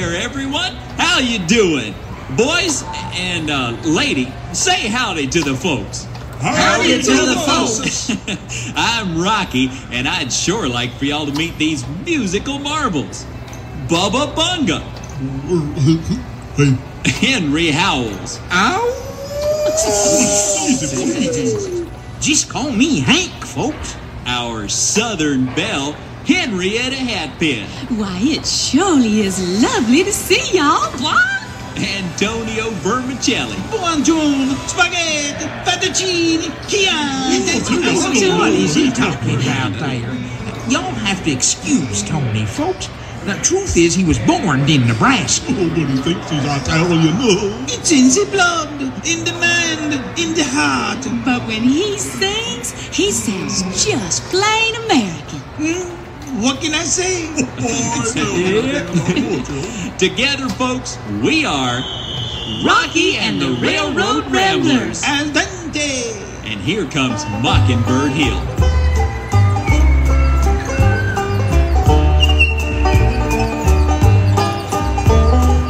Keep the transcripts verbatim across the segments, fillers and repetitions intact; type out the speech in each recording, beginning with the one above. there, everyone. How you doing? Boys and uh, lady, say howdy to the folks. Howdy, howdy to the folks. I'm Rocky, and I'd sure like for y'all to meet these musical marvels. Bubba Bunga. Henry Howls. Ow! Just call me Hank, folks. Our Southern Belle, Henrietta Hatpin. Why, it surely is lovely to see y'all, boy. Antonio Vermicelli. Buongiorno, spaghetti, fettuccine, chianti. What is he talking about there? Y'all have to excuse Tony, folks. The truth is he was born in Nebraska. Nobody thinks he's Italian. It's in the blood, in the mind, in the heart. But when he sings, he sounds just plain American. Hmm? What can I say? Together, folks, we are Rocky and the Railroad Ramblers. Al dente. And here comes Mockin' Bird Hill.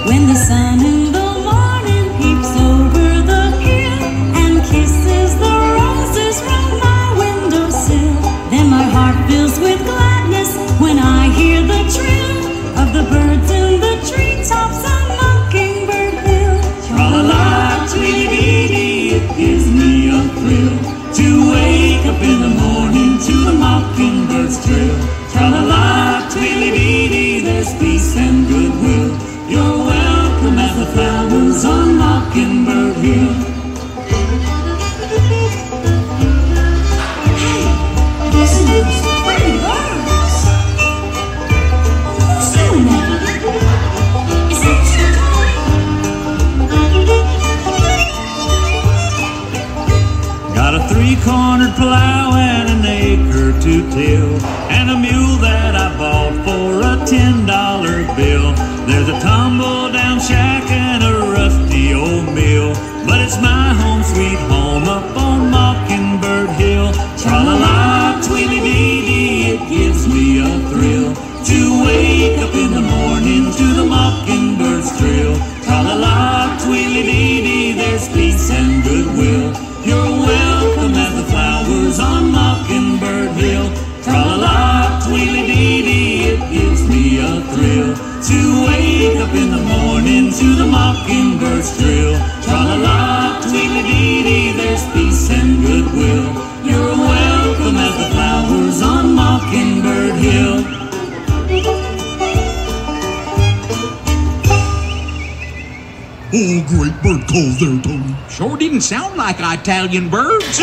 When the sun in the morning peeps over the hill and kisses the roses from my windowsill, then my heart fills with gladness when I hear the trill of the birds in the treetops on Mockin' Bird Hill. Tra-la-la, tweety-dee-dee, it gives me a thrill to wake up in the morning to the mockingbird's trill. Tra-la-la, tweety-dee-dee, there's peace and goodwill. You're welcome as the flowers on Mockin' Bird Hill. Three-cornered plow and an acre to till, and a mule that I bought for a ten dollar bill. There's a tumble-down shack and a rusty old mill, but it's my home sweet home up on Mockin' Bird Hill. Tra-la-la, tweety-dee-dee, it gives me a thrill to wake up in the morning to the mockingbird's trill. Tra-la-la, tweety-dee-dee, there's peace and goodwill. You're welcome as the flowers on Mockin' Bird Hill. Tra-la-la, tweety-dee-dee, it gives me a thrill to wake up in the morning to the mockingbird's trill. Tra-la-la, tweety-dee-dee, there's peace and goodwill. You're welcome as the flowers on Mockin' Bird Hill. Oh, great bird calls there, Tony. Sure didn't sound like Italian birds.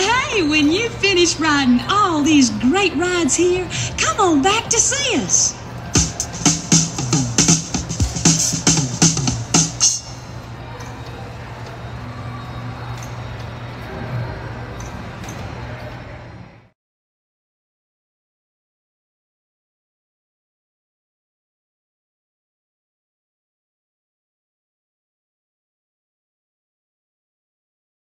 Hey, when you finish riding all these great rides here, come on back to see us.